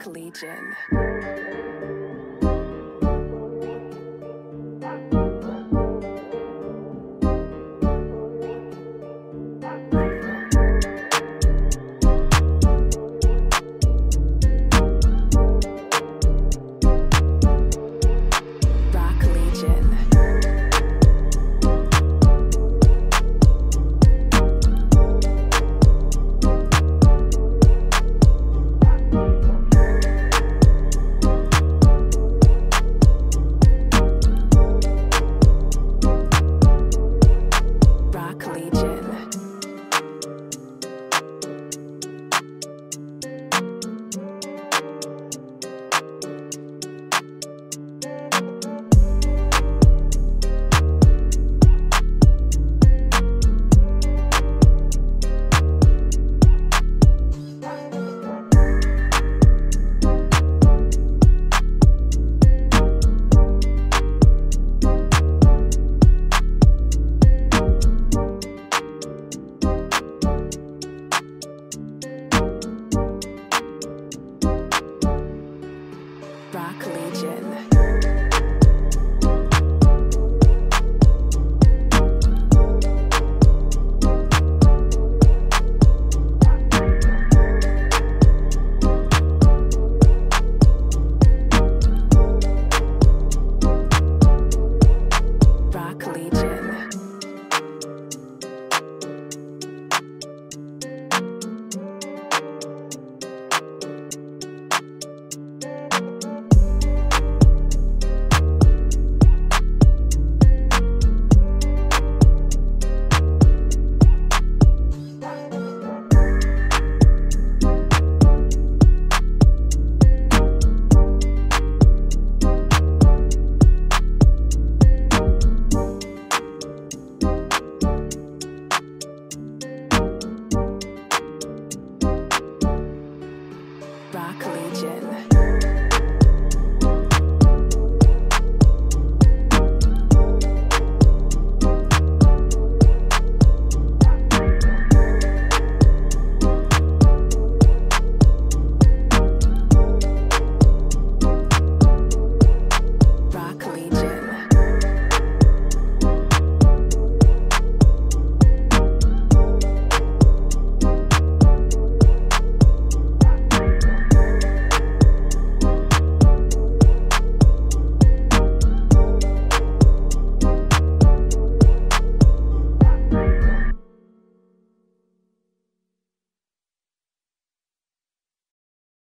Roc Legion.